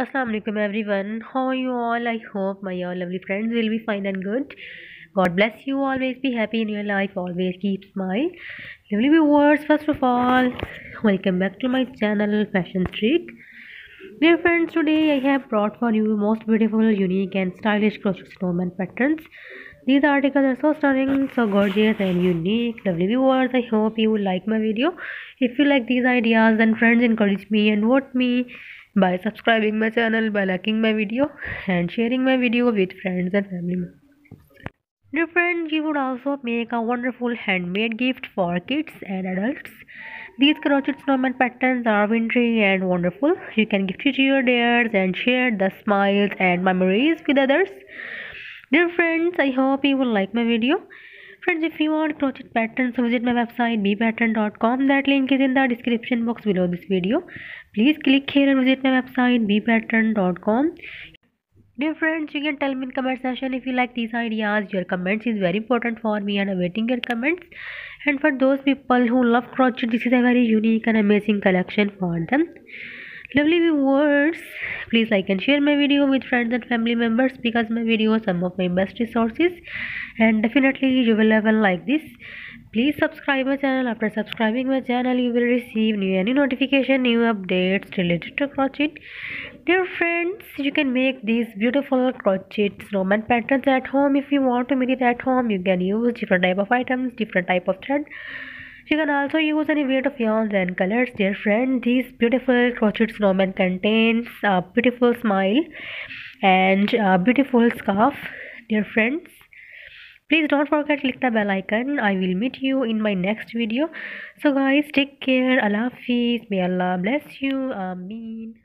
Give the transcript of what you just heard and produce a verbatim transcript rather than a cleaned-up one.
अस्सलाम वालेकुम everyone, how are you all. I hope my all lovely friends will be fine and good. God bless you, always be happy in your life, always keep smile. Lovely viewers, first of all welcome back to my channel fashion trick. Dear friends, today I have brought for you most beautiful, unique and stylish crochet snowman patterns. These articles are so stunning, so gorgeous and unique. Lovely viewers, I hope you like my video. If you like these ideas, then friends, encourage me and vote me by subscribing my channel, by liking my video and sharing my video with friends and family members. Dear friends, you would also make a wonderful handmade gift for kids and adults. These crochet snowman patterns are wintry and wonderful. You can gift it to your dears and share the smiles and memories with others. Dear friends, I hope you will like my video. Friends, if you want crochet patterns, visit my website b pattern dot com. That link is in the description box below this video. Please click here and visit my website b pattern dot com. Dear friends, you can tell me in comment section if you like these ideas. Your comments is very important for me and awaiting your comments. And for those people who love crochet, this is a very unique and amazing collection for them. Lovely viewers, please like and share my video with friends and family members, because my videos are some of my best resources and definitely you will love and like this. Please subscribe my channel. After subscribing my channel, you will receive new any notification, new updates related to crochet. Dear friends, you can make these beautiful crochet snowman patterns at home. If you want to make it at home, you can use different type of items, different type of thread. You can also use any weight of yarns and colors. Dear friend, these beautiful crochet snowman contains a beautiful smile and a beautiful scarf. Dear friends, please don't forget to click the bell icon. I will meet you in my next video. So guys, take care. Allah Hafiz. May Allah bless you. Ameen.